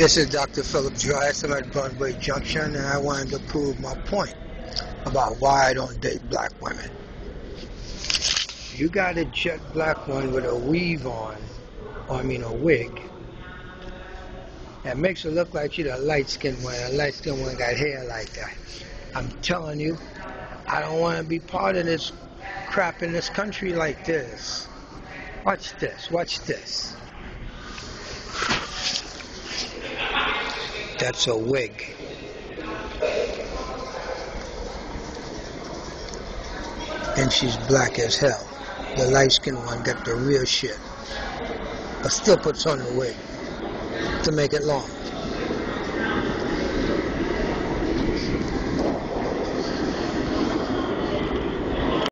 This is Dr. Philip Dryas. I'm at Broadway Junction, and I wanted to prove my point about why I don't date black women. You got a jet black one with a weave on, a wig, that makes her look like she's a light-skinned one. A light-skinned one got hair like that. I'm telling you, I don't want to be part of this crap in this country like this. Watch this, watch this. That's a wig. And she's black as hell. The light-skinned one got the real shit, but still puts on the wig to make it long.